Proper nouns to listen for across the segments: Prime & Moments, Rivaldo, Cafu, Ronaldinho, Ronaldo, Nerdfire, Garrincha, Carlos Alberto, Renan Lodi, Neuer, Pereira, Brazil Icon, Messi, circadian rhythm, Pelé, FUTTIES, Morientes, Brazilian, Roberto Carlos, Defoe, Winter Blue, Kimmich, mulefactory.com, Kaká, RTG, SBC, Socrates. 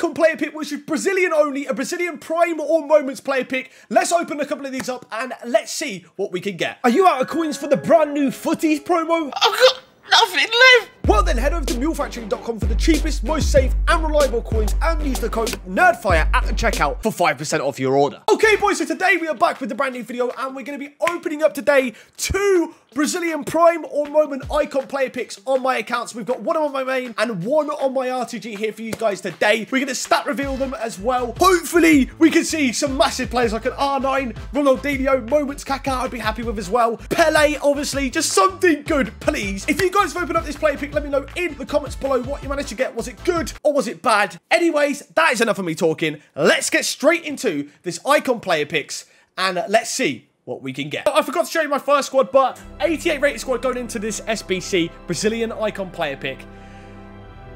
icon player pick, which is Brazilian only, a Brazilian prime or moments player pick. Let's open a couple of these up and let's see what we can get. Are you out of coins for the brand new footies promo? Oh God. Nothing left. Well then, head over to mulefactory.com for the cheapest, most safe and reliable coins and use the code NERDFIRE at the checkout for 5% off your order. Okay boys, so today we are back with a brand new video and we're going to be opening up today 2 Brazilian prime or moment icon player picks on my accounts. We've got one on my main and one on my RTG here for you guys today. We're going to stat reveal them as well. Hopefully we can see some massive players like an R9, Ronaldinho, moments Kaká I'd be happy with as well. Pelé obviously, just something good please. If you guys have opened up this player pick, let me know in the comments below what you managed to get. Was it good or was it bad? Anyways, that is enough of me talking. Let's get straight into this icon player picks and let's see what we can get. I forgot to show you my first squad, but 88 rated squad going into this SBC Brazilian icon player pick.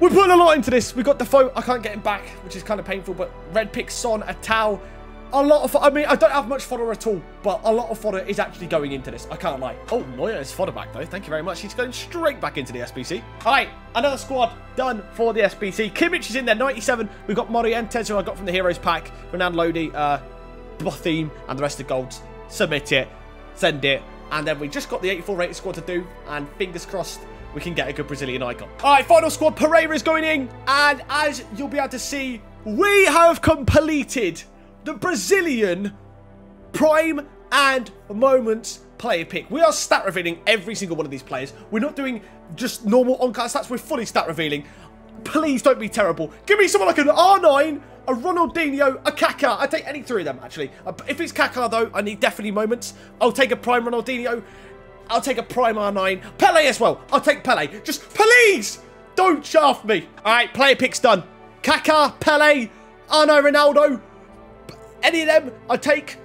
We're putting a lot into this. We've got Defoe, I can't get him back, which is kind of painful, but red pick Son, Atao. A lot of, I mean, I don't have much fodder at all, but a lot of fodder is actually going into this. I can't lie. Oh, Neuer is fodder back, though. Thank you very much. He's going straight back into the SBC. All right, another squad done for the SBC. Kimmich is in there, 97. We've got Morientes, who I got from the Heroes Pack. Renan Lodi, Bothim, and the rest of the golds. Submit it. Send it. And then we just got the 84 rated squad to do, and fingers crossed we can get a good Brazilian icon. All right, final squad. Pereira is going in, and as you'll be able to see, we have completed the Brazilian prime and moments player pick. We are stat revealing every single one of these players. We're not doing just normal on-card stats. We're fully stat revealing. Please don't be terrible. Give me someone like an R9, a Ronaldinho, a Kaká. I'd take any 3 of them, actually. If it's Kaká, though, I need definitely moments. I'll take a prime Ronaldinho. I'll take a prime R9. Pelé as well. I'll take Pelé. Just please don't shaft me. All right, player pick's done. Kaká, Pelé, Arno, Ronaldo. Any of them, I take.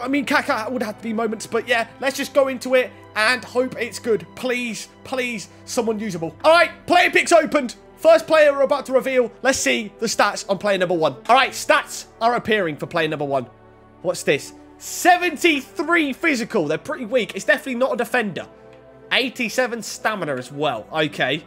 I mean, Kaká would have to be moments, but yeah, let's just go into it and hope it's good. Please, please, someone usable. All right, player picks opened. First player we're about to reveal. Let's see the stats on player number 1. All right, stats are appearing for player number 1. What's this? 73 physical. They're pretty weak. It's definitely not a defender. 87 stamina as well. Okay.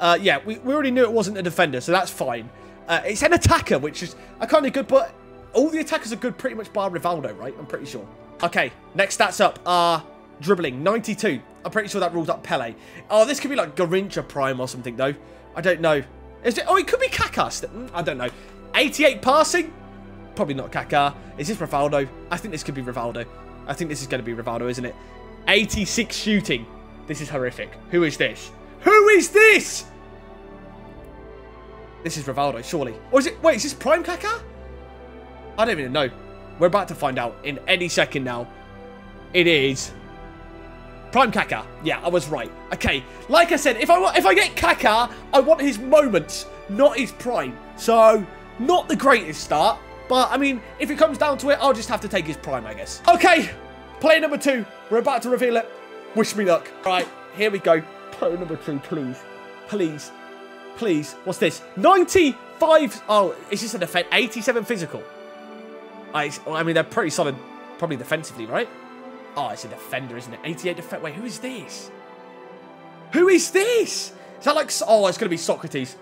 Yeah, we already knew it wasn't a defender, so that's fine. It's an attacker, which is kind of good, but all the attackers are good, pretty much bar Rivaldo, right? I'm pretty sure. Okay, next stats up are dribbling, 92. I'm pretty sure that rules up Pele. Oh, this could be like Garrincha prime or something, though. I don't know. Is it? Oh, it could be Kaká. I don't know. 88 passing? Probably not Kaká. Is this Rivaldo? I think this could be Rivaldo. I think this is going to be Rivaldo, isn't it? 86 shooting. This is horrific. Who is this? Who is this? This is Rivaldo, surely. Or is it? Wait, is this prime Kaká? I don't even know. We're about to find out in any second now. It is prime Kaká. Yeah, I was right. Okay, like I said, if I get Kaká, I want his moments, not his prime. So, not the greatest start, but I mean, if it comes down to it, I'll just have to take his prime, I guess. Okay, player number 2. We're about to reveal it. Wish me luck. Right, here we go. Player number 2, please, please, please. What's this? 95. Oh, is this a defense? 87 physical. I mean, they're pretty solid, probably defensively, right? Oh, it's a defender, isn't it? 88 defense. Wait, who is this? Who is this? Is that like... Oh, it's going to be Socrates.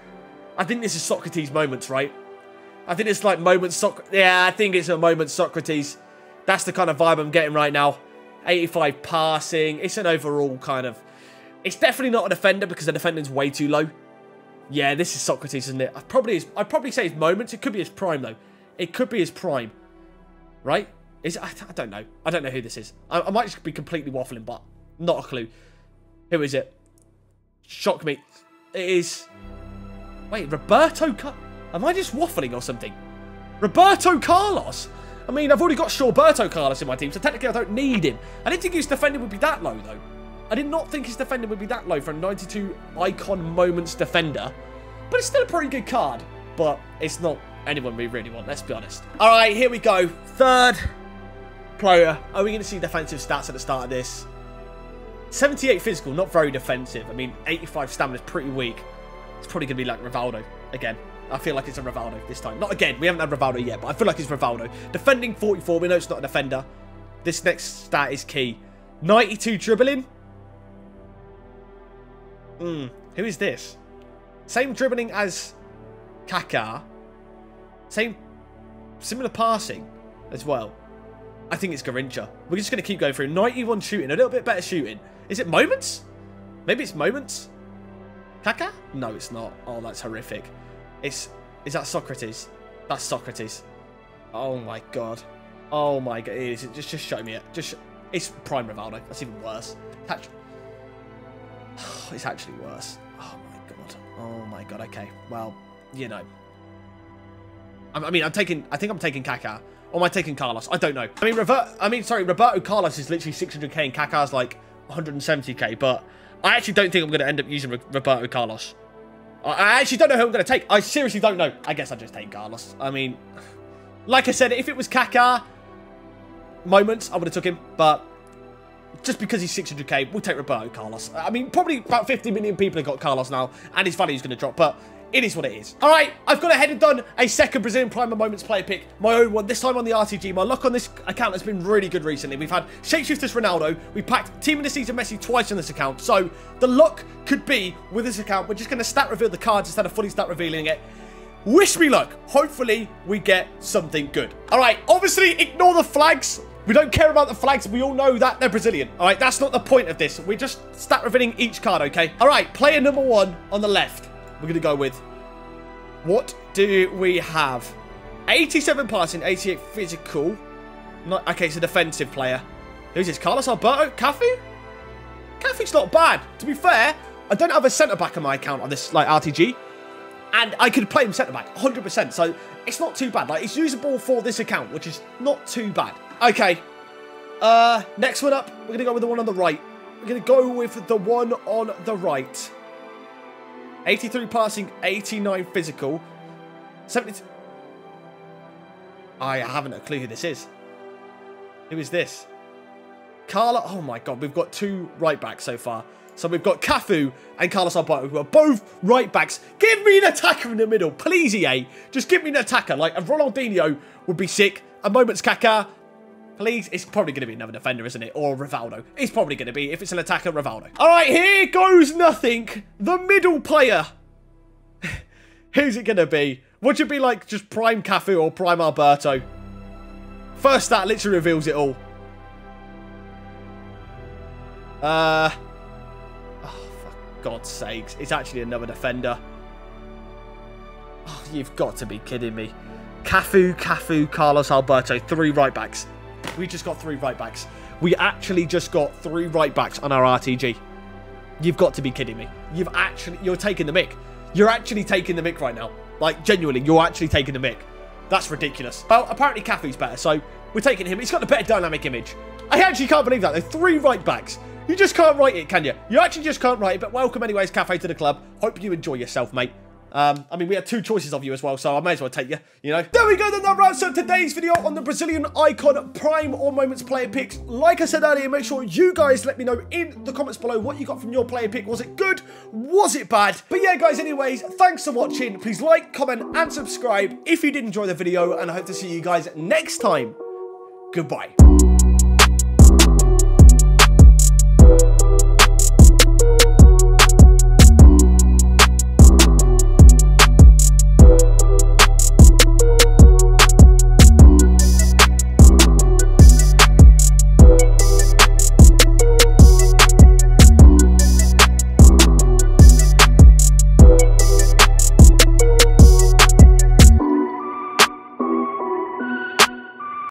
I think this is Socrates' moments, right? I think it's like moments... yeah, I think it's a moment Socrates. That's the kind of vibe I'm getting right now. 85 passing. It's an overall kind of... It's definitely not a defender because the defender's way too low. Yeah, this is Socrates, isn't it? I'd probably say his moments. It could be his prime, though. It could be his prime. Right? I don't know. I don't know who this is. I might just be completely waffling, but not a clue. Who is it? Shock me. It is... Wait, Roberto... Am I just waffling or something? Roberto Carlos? I mean, I've already got Roberto Carlos in my team, so technically I don't need him. I didn't think his defender would be that low, though. I did not think his defender would be that low for a 92 icon moments defender. But it's still a pretty good card. But it's not... anyone we really want, let's be honest. All right, here we go. Third player. Are we going to see defensive stats at the start of this? 78 physical, not very defensive. I mean, 85 stamina is pretty weak. It's probably going to be like Rivaldo again. I feel like it's a Rivaldo this time. Not again. We haven't had Rivaldo yet, but I feel like it's Rivaldo. Defending 44. We know it's not a defender. This next stat is key. 92 dribbling. Who is this? Same dribbling as Kaká. Same, similar passing as well. I think it's Garrincha. We're just going to keep going through. 91 shooting, a little bit better shooting. Is it moments? Maybe it's moments. Kaká? No, it's not. Oh, that's horrific. Is that Socrates? That's Socrates. Oh my god. Oh my god. It is. Just show me it. It's prime Rivaldo. That's even worse. It's actually worse. Oh my god. Oh my god. Okay. Well, you know. I mean, I think I'm taking Kaká. Or am I taking Carlos? I don't know. I mean, Roberto Carlos is literally 600k and Kaká's like 170k, but I actually don't think I'm going to end up using Roberto Carlos. I actually don't know who I'm going to take. I seriously don't know. I guess I'll just take Carlos. I mean, like I said, if it was Kaká moments, I would have took him, but just because he's 600k, we'll take Roberto Carlos. I mean, probably about 50 million people have got Carlos now, and his value's going to drop, but it is what it is. All right, I've gone ahead and done a second Brazilian Prime Moments player pick, my own one, this time on the RTG. My luck on this account has been really good recently. We've had Shapeshifters Ronaldo. We packed Team of the Season Messi twice on this account. So the luck could be with this account. We're just going to stat reveal the cards instead of fully stat revealing it. Wish me luck. Hopefully we get something good. All right, obviously ignore the flags. We don't care about the flags. We all know that they're Brazilian. All right, that's not the point of this. We're just stat revealing each card, okay? All right, player number one on the left. We're going to go with, what do we have? 87 passing, 88 physical. Not, okay, it's a defensive player. Who's this? Carlos Alberto? Cafu? Cafu's not bad. To be fair, I don't have a centre-back on my account on this like RTG. And I could play him centre-back, 100%. So it's not too bad. Like, it's usable for this account, which is not too bad. Okay. Next one up, we're going to go with the one on the right. We're going to go with the one on the right. 83 passing, 89 physical, 70... I haven't a clue who this is. Who is this? Carla... Oh, my God. We've got two right-backs so far. So we've got Cafu and Carlos Alberto, who are both right-backs. Give me an attacker in the middle. Please, EA. Just give me an attacker. Like, a Ronaldinho would be sick. A moment's Kaká. Please, it's probably going to be another defender, isn't it? Or Rivaldo. It's probably going to be, if it's an attacker, Rivaldo. All right, here goes nothing. The middle player. Who's it going to be? Would it be like just Prime Cafu or Prime Alberto? First stat literally reveals it all. Oh, for God's sakes. It's actually another defender. Oh, you've got to be kidding me. Cafu, Carlos Alberto. Three right-backs. We just got three right-backs. We actually just got three right-backs on our RTG. You've got to be kidding me. You're taking the mick. You're actually taking the mick right now. Like, genuinely, you're actually taking the mick. That's ridiculous. Well, apparently Cafu's better, so we're taking him. He's got the better dynamic image. I actually can't believe that. They're three right-backs. You just can't write it, can you? You actually just can't write it, but welcome anyways, Cafu, to the club. Hope you enjoy yourself, mate. I mean, we had two choices of you as well, so I may as well take you, you know. There we go, then that wraps up today's video on the Brazilian Icon Prime or Moments player picks. Like I said earlier, make sure you guys let me know in the comments below what you got from your player pick. Was it good? Was it bad? But yeah, guys, anyways, thanks for watching. Please like, comment, and subscribe if you did enjoy the video, and I hope to see you guys next time. Goodbye.